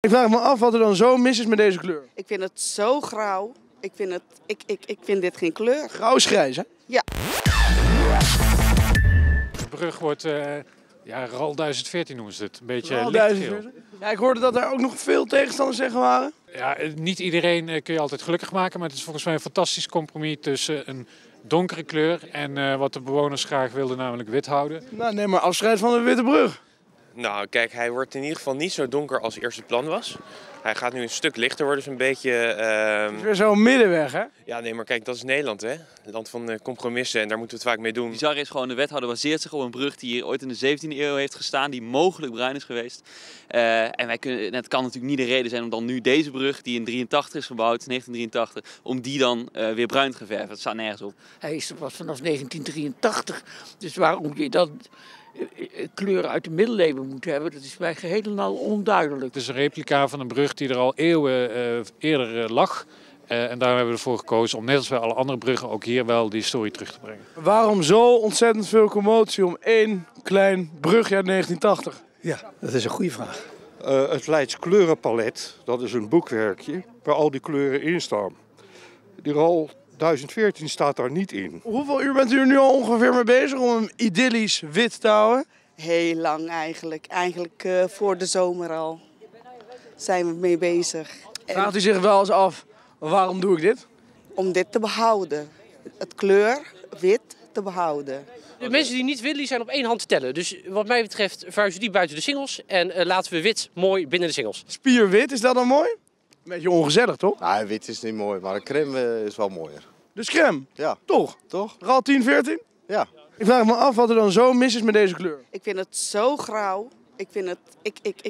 Ik vraag me af wat er dan zo mis is met deze kleur. Ik vind het zo grauw. Ik vind dit geen kleur. Grauw is grijs, hè? Ja. De brug wordt, ja, RAL 1014 noemen ze het. Een beetje RAL 1014? Ja, ik hoorde dat er ook nog veel tegenstanders zeggen waren. Ja, niet iedereen kun je altijd gelukkig maken, maar het is volgens mij een fantastisch compromis tussen een donkere kleur en wat de bewoners graag wilden, namelijk wit houden. Nou, neem maar afscheid van de witte brug. Nou, kijk, hij wordt in ieder geval niet zo donker als eerst het plan was. Hij gaat nu een stuk lichter worden, dus een beetje... Het is weer zo'n middenweg, hè? Ja, nee, maar kijk, dat is Nederland, hè? Het land van compromissen en daar moeten we het vaak mee doen. Bizar is gewoon, de wethouder baseert zich op een brug die hier ooit in de 17e eeuw heeft gestaan, die mogelijk bruin is geweest. En het kan natuurlijk niet de reden zijn om dan nu deze brug, die in 1983 is gebouwd, 1983, om die dan weer bruin te verven. Dat staat nergens op. Hij is er pas vanaf 1983, dus waarom je dat... kleuren uit de middeleeuwen moeten hebben, dat is mij geheel en al onduidelijk. Het is een replica van een brug die er al eeuwen eerder lag. En daarom hebben we ervoor gekozen om, net als bij alle andere bruggen, ook hier wel die historie terug te brengen. Waarom zo ontzettend veel commotie om één klein brugje uit 1980? Ja, dat is een goede vraag. Het Leids kleurenpalet, dat is een boekwerkje waar al die kleuren in staan. Die RAL 1014 staat daar niet in. Hoeveel uur bent u er nu al ongeveer mee bezig om hem idyllisch wit te houden? Heel lang eigenlijk. Eigenlijk voor de zomer al zijn we mee bezig. Vraagt u zich wel eens af, waarom doe ik dit? Om dit te behouden. Het kleur wit te behouden. De mensen die niet willen, zijn op één hand te tellen. Dus wat mij betreft verhuizen die buiten de singels en laten we wit mooi binnen de singels. Spierwit, is dat dan mooi? Een beetje ongezellig, toch? Nou, wit is niet mooi, maar een crème is wel mooier. Dus crème? Ja. Toch? RAL 1014? Ja. Ik vraag me af wat er dan zo mis is met deze kleur. Ik vind het zo grauw. Ik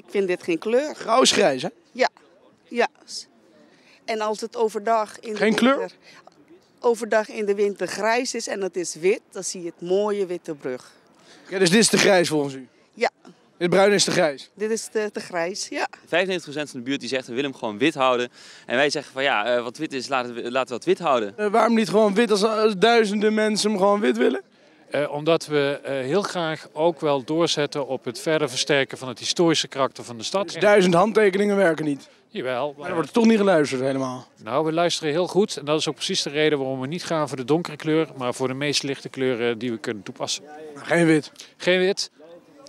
vind dit geen kleur. Grauw is grijs, hè? Ja. En als het overdag in de winter... Geen kleur? Overdag in de winter grijs is en het is wit, dan zie je het mooie witte brug. Ja, dus dit is te grijs volgens u? Ja. Dit bruin is te grijs? Dit is te grijs, ja. 95% van de buurt die zegt, we willen hem gewoon wit houden. En wij zeggen van ja, wat wit is, laten we dat wit houden. Waarom niet gewoon wit als duizenden mensen hem gewoon wit willen? Omdat we heel graag ook wel doorzetten op het verder versterken van het historische karakter van de stad. Dus 1000 handtekeningen werken niet? Jawel. Maar er wordt toch niet geluisterd helemaal? Nou, we luisteren heel goed. En dat is ook precies de reden waarom we niet gaan voor de donkere kleur, maar voor de meest lichte kleuren die we kunnen toepassen. Maar geen wit? Geen wit.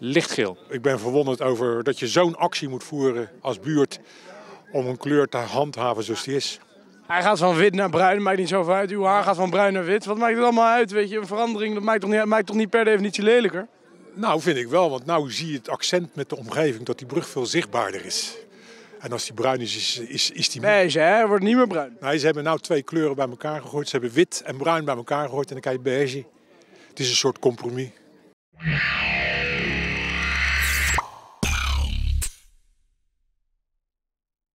Lichtgeel. Ik ben verwonderd over dat je zo'n actie moet voeren als buurt om een kleur te handhaven zoals die is. Hij gaat van wit naar bruin, maakt niet zoveel uit. Uw haar gaat van bruin naar wit. Wat maakt het allemaal uit? Weet je, een verandering, dat maakt toch niet per definitie lelijker? Nou, vind ik wel, want nu zie je het accent met de omgeving dat die brug veel zichtbaarder is. En als die bruin is, is die... Beige, hè? Wordt niet meer bruin. Nee, ze hebben nou twee kleuren bij elkaar gegooid. Ze hebben wit en bruin bij elkaar gegooid en dan krijg je beige. Het is een soort compromis.